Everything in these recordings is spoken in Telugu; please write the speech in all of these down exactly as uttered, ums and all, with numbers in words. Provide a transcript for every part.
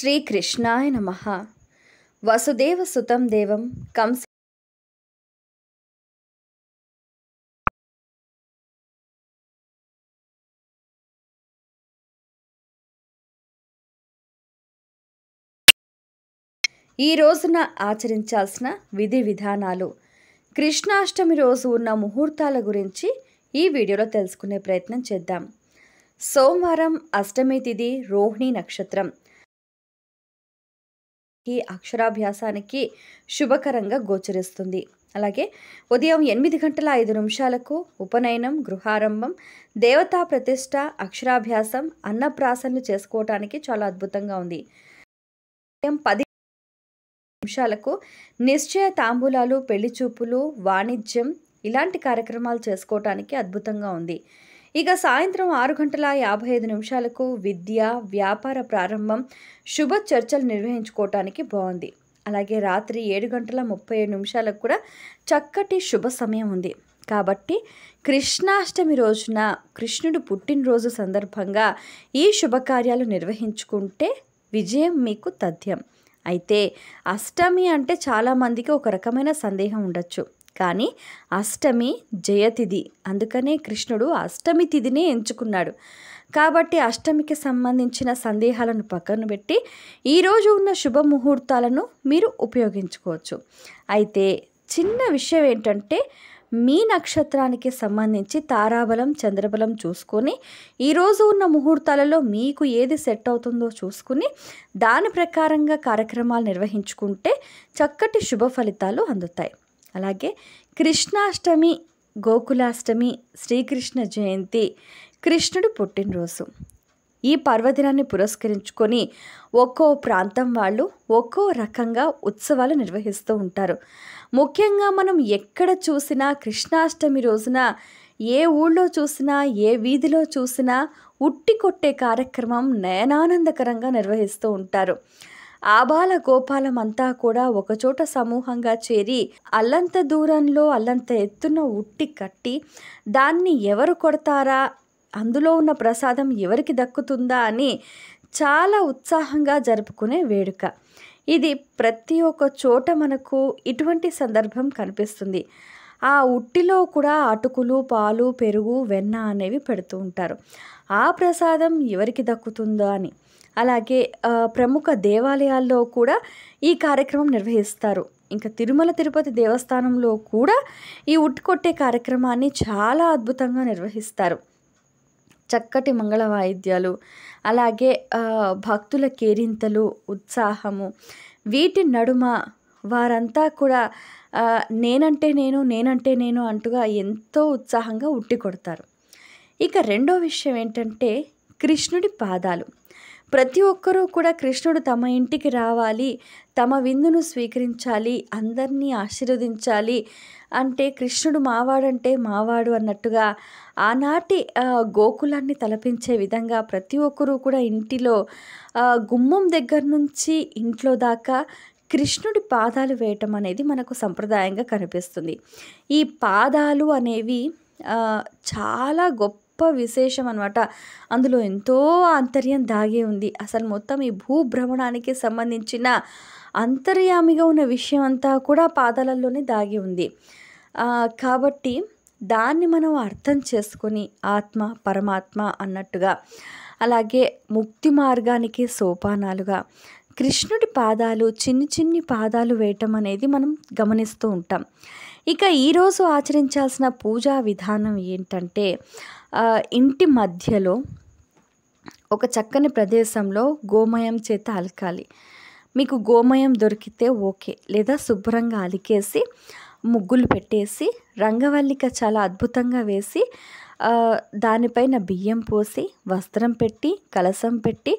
Sri Krishnaya namaha. Vasudeva sutam devam comes. ఈ రోజున ఆచరించాల్సిన విధి విధానాలు, కృష్ణాష్టమి రోజు ఉన్న ముహూర్తాల గురించి ఈ వీడియోలో తెలుసుకునే ప్రయత్నం చేద్దాం. సోమవారం, అష్టమి తిథి, రోహిణి నక్షత్రం. ఈ అక్షరాభ్యాసానికి శుభకరంగా గోచరిస్తుంది. అలాగే ఉదయం ఎనిమిది గంటల ఐదు నిమిషాలకు ఉపనయనం, గృహారంభం, దేవతా ప్రతిష్ట, అక్షరాభ్యాసం, అన్నప్రాసనలు చేసుకోవటానికి చాలా అద్భుతంగా ఉంది. పది నిమిషాలకు నిశ్చయ తాంబూలాలు, పెళ్లి చూపులు, వాణిజ్యం ఇలాంటి కార్యక్రమాలు చేసుకోవటానికి అద్భుతంగా ఉంది. ఇక సాయంత్రం ఆరు గంటల యాభై ఐదు నిమిషాలకు విద్య, వ్యాపార ప్రారంభం, శుభ చర్చలు నిర్వహించుకోవటానికి బాగుంది. అలాగే రాత్రి ఏడు గంటల ముప్పై ఏడు నిమిషాలకు కూడా చక్కటి శుభ సమయం ఉంది. కాబట్టి కృష్ణాష్టమి రోజున కృష్ణుడు పుట్టినరోజు సందర్భంగా ఈ శుభకార్యాలు నిర్వహించుకుంటే విజయం మీకు తథ్యం. అయితే అష్టమి అంటే చాలామందికి ఒక రకమైన సందేహం ఉండొచ్చు, కానీ అష్టమి జయతిథి, అందుకనే కృష్ణుడు అష్టమి తిథినే ఎంచుకున్నాడు. కాబట్టి అష్టమికి సంబంధించిన సందేహాలను పక్కన పెట్టి ఈరోజు ఉన్న శుభ ముహూర్తాలను మీరు ఉపయోగించుకోవచ్చు. అయితే చిన్న విషయం ఏంటంటే, మీ నక్షత్రానికి సంబంధించి తారాబలం, చంద్రబలం చూసుకొని ఈరోజు ఉన్న ముహూర్తాలలో మీకు ఏది సెట్ అవుతుందో చూసుకుని దాని ప్రకారంగా కార్యక్రమాలు నిర్వహించుకుంటే చక్కటి శుభ ఫలితాలు అందుతాయి. అలాగే కృష్ణాష్టమి, గోకులాష్టమి, శ్రీకృష్ణ జయంతి, కృష్ణుడు పుట్టినరోజు, ఈ పర్వదినాన్ని పురస్కరించుకొని ఒక్కో ప్రాంతం వాళ్ళు ఒక్కో రకంగా ఉత్సవాలు నిర్వహిస్తూ ఉంటారు. ముఖ్యంగా మనం ఎక్కడ చూసినా కృష్ణాష్టమి రోజున ఏ ఊళ్ళో చూసినా, ఏ వీధిలో చూసినా ఉట్టి కొట్టే కార్యక్రమం నయనానందకరంగా నిర్వహిస్తూ ఉంటారు. ఆబాల గోపాల మంతా కూడా ఒకచోట సమూహంగా చేరి అల్లంత దూరంలో అల్లంత ఎత్తున ఉట్టి కట్టి దాన్ని ఎవరు కొడతారా, అందులో ఉన్న ప్రసాదం ఎవరికి దక్కుతుందా అని చాలా ఉత్సాహంగా జరుపుకునే వేడుక ఇది. ప్రతి ఒక్క చోట మనకు ఇటువంటి సందర్భం కనిపిస్తుంది. ఆ ఉట్టిలో కూడా అటుకులు, పాలు, పెరుగు, వెన్న అనేవి పెడుతూ ఉంటారు, ఆ ప్రసాదం ఎవరికి దక్కుతుందో అని. అలాగే ప్రముఖ దేవాలయాల్లో కూడా ఈ కార్యక్రమం నిర్వహిస్తారు. ఇంకా తిరుమల తిరుపతి దేవస్థానంలో కూడా ఈ ఉట్టుకొట్టే కార్యక్రమాన్ని చాలా అద్భుతంగా నిర్వహిస్తారు. చక్కటి మంగళ వాయిద్యాలు, అలాగే భక్తుల కేరింతలు, ఉత్సాహము, వీటి నడుమ వారంతా కూడా నేనంటే నేను, నేనంటే నేను అంటుగా ఎంతో ఉత్సాహంగా ఉట్టి కొడతారు. ఇక రెండో విషయం ఏంటంటే కృష్ణుడి పాదాలు. ప్రతి ఒక్కరూ కూడా కృష్ణుడు తమ ఇంటికి రావాలి, తమ విందును స్వీకరించాలి, అందరినీ ఆశీర్వదించాలి అంటే కృష్ణుడు మావాడంటే మావాడు అన్నట్టుగా ఆనాటి గోకులాన్ని తలపించే విధంగా ప్రతి ఒక్కరూ కూడా ఇంటిలో గుమ్మం దగ్గర నుంచి ఇంట్లో దాకా కృష్ణుడి పాదాలు వేయటం అనేది మనకు సంప్రదాయంగా కనిపిస్తుంది. ఈ పాదాలు అనేవి చాలా గొప్ప విశేషం అనమాట. అందులో ఎంతో అంతర్యం దాగే ఉంది. అసలు మొత్తం ఈ భూభ్రమణానికి సంబంధించిన అంతర్యామిగా ఉన్న విషయం అంతా కూడా పాదాలలోనే దాగి ఉంది. కాబట్టి దాన్ని మనం అర్థం చేసుకొని ఆత్మ, పరమాత్మ అన్నట్టుగా, అలాగే ముక్తి మార్గానికి సోపానాలుగా కృష్ణుడి పాదాలు, చిన్ని చిన్ని పాదాలు వేయటం అనేది మనం గమనిస్తూ ఉంటాం. ఇక ఈరోజు ఆచరించాల్సిన పూజా విధానం ఏంటంటే, ఇంటి మధ్యలో ఒక చక్కని ప్రదేశంలో గోమయం చేత అలకాలి. మీకు గోమయం దొరికితే ఓకే, లేదా శుభ్రంగా అలికేసి ముగ్గులు పెట్టేసి రంగవల్లిక చాలా అద్భుతంగా వేసి దానిపైన బియ్యం పోసి వస్త్రం పెట్టి, కలసం పెట్టి,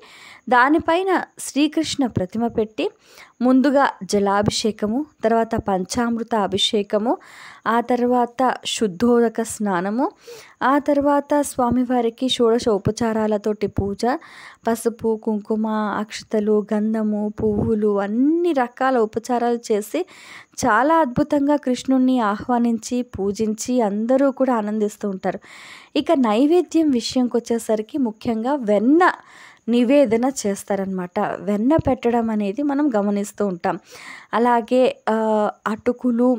దానిపైన శ్రీకృష్ణ ప్రతిమ పెట్టి, ముందుగా జలాభిషేకము, తర్వాత పంచామృత అభిషేకము, ఆ తర్వాత శుద్ధోదక స్నానము, ఆ తర్వాత స్వామివారికి షోడశ ఉపచారాలతోటి పూజ, పసుపు, కుంకుమ, అక్షతలు, గంధము, పువ్వులు అన్ని రకాల ఉపచారాలు చేసి చాలా అద్భుతంగా కృష్ణుణ్ణి ఆహ్వానించి పూజించి అందరూ కూడా ఆనందిస్తూ ఉంటారు. ఇక నైవేద్యం విషయంకి వచ్చేసరికి ముఖ్యంగా వెన్న నివేదన చేస్తారనమాట. వెన్న పెట్టడం అనేది మనం గమనిస్తూ ఉంటాం. అలాగే అటుకులు,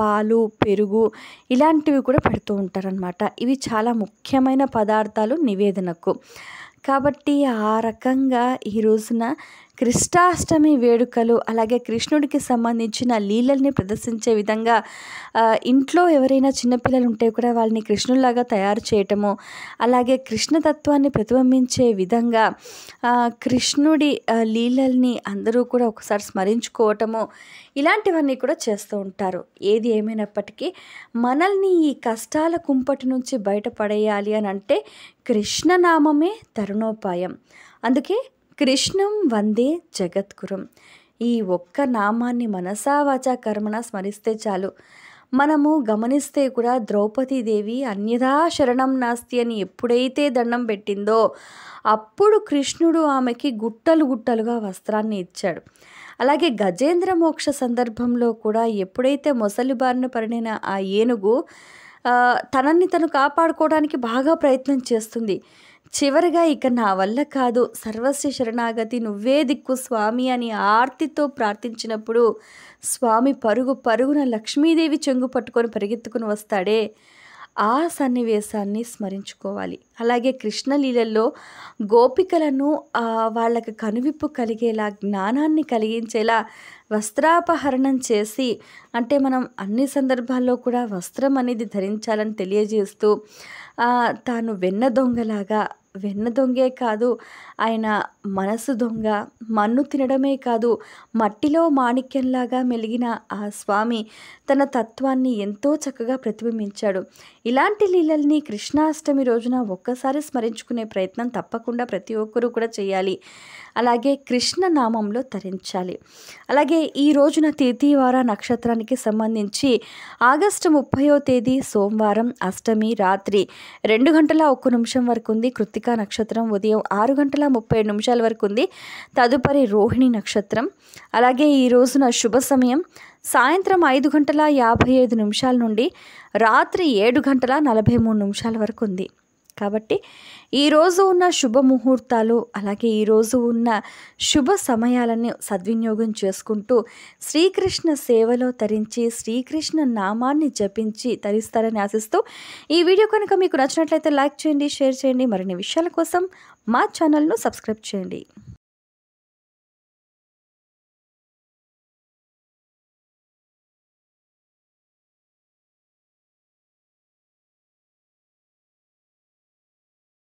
పాలు, పెరుగు ఇలాంటివి కూడా పెడుతూ ఉంటారనమాట. ఇవి చాలా ముఖ్యమైన పదార్థాలు నివేదనకు. కాబట్టి ఆ రకంగా ఈ రోజున కృష్ణాష్టమి వేడుకలు అలాగే కృష్ణుడికి సంబంధించిన లీలల్ని ప్రదర్శించే విధంగా ఇంట్లో ఎవరైనా చిన్నపిల్లలు ఉంటే కూడా వాళ్ళని కృష్ణుల్లాగా తయారు చేయటము, అలాగే కృష్ణతత్వాన్ని ప్రతిబింబించే విధంగా కృష్ణుడి లీలల్ని అందరూ కూడా ఒకసారి స్మరించుకోవటము ఇలాంటివన్నీ కూడా చేస్తూ ఉంటారు. ఏది ఏమైనప్పటికీ మనల్ని ఈ కష్టాల కుంపటి నుంచి బయటపడేయాలి అని అంటే కృష్ణనామమే తరుణోపాయం. అందుకే కృష్ణం వందే జగత్ కురం ఈ ఒక్క నామాన్ని మనసావాచ కర్మణ స్మరిస్తే చాలు. మనము గమనిస్తే కూడా ద్రౌపదీ దేవి అన్యథా శరణం నాస్తి అని ఎప్పుడైతే దండం పెట్టిందో అప్పుడు కృష్ణుడు ఆమెకి గుట్టలు గుట్టలుగా వస్త్రాన్ని ఇచ్చాడు. అలాగే గజేంద్ర మోక్ష సందర్భంలో కూడా ఎప్పుడైతే మొసలిబారిన పడిన ఆ ఏనుగు తనని తను కాపాడుకోవడానికి బాగా ప్రయత్నం చేస్తుంది. చివరిగా ఇక నా వల్ల కాదు, సర్వస్వ శరణాగతి నువ్వే దిక్కు స్వామి అని ఆర్తితో ప్రార్థించినప్పుడు స్వామి పరుగు పరుగున లక్ష్మీదేవి చెంగు పట్టుకొని పరిగెత్తుకుని వస్తాడే, ఆ సన్నివేశాన్ని స్మరించుకోవాలి. అలాగే కృష్ణలీలలో గోపికలను వాళ్ళకి కనువిప్పు కలిగేలా, జ్ఞానాన్ని కలిగించేలా వస్త్రాపహరణం చేసి, అంటే మనం అన్ని సందర్భాల్లో కూడా వస్త్రం అనేది ధరించాలని తెలియజేస్తూ, తాను వెన్న దొంగలాగా, వెన్న దొంగే కాదు ఆయన మనసు దొంగ, మన్ను తినడమే కాదు మట్టిలో మాణిక్యంలాగా మెలిగిన ఆ స్వామి తన తత్వాన్ని ఎంతో చక్కగా ప్రతిబింబించాడు. ఇలాంటి లీలల్ని కృష్ణాష్టమి రోజున ఒక్కసారి స్మరించుకునే ప్రయత్నం తప్పకుండా ప్రతి ఒక్కరూ కూడా చేయాలి. అలాగే కృష్ణనామంలో తరించాలి. అలాగే ఈ రోజున తృతీయవార నక్షత్రానికి సంబంధించి ఆగస్టు ముప్పయో తేదీ సోమవారం అష్టమి రాత్రి రెండు గంటల ఒక్క నిమిషం వరకు ఉంది. కృత్తికా నక్షత్రం ఉదయం ఆరు గంటల ముప్పై నిమిషాల వరకు ఉంది. తదుపరి రోహిణి నక్షత్రం. అలాగే ఈ రోజున శుభ సమయం సాయంత్రం ఐదు గంటల యాభై ఐదు నిమిషాల నుండి రాత్రి ఏడు గంటల నలభై మూడు నిమిషాల వరకు ఉంది. కాబట్టి ఈరోజు ఉన్న శుభ ముహూర్తాలు అలాగే ఈరోజు ఉన్న శుభ సమయాలని సద్వినియోగం చేసుకుంటూ శ్రీకృష్ణ సేవలో తరించి శ్రీకృష్ణ నామాన్ని జపించి తరిస్తారని ఆశిస్తూ, ఈ వీడియో కనుక మీకు నచ్చినట్లయితే లైక్ చేయండి, షేర్ చేయండి. మరిన్ని విషయాల కోసం మా ఛానల్ను సబ్స్క్రైబ్ చేయండి.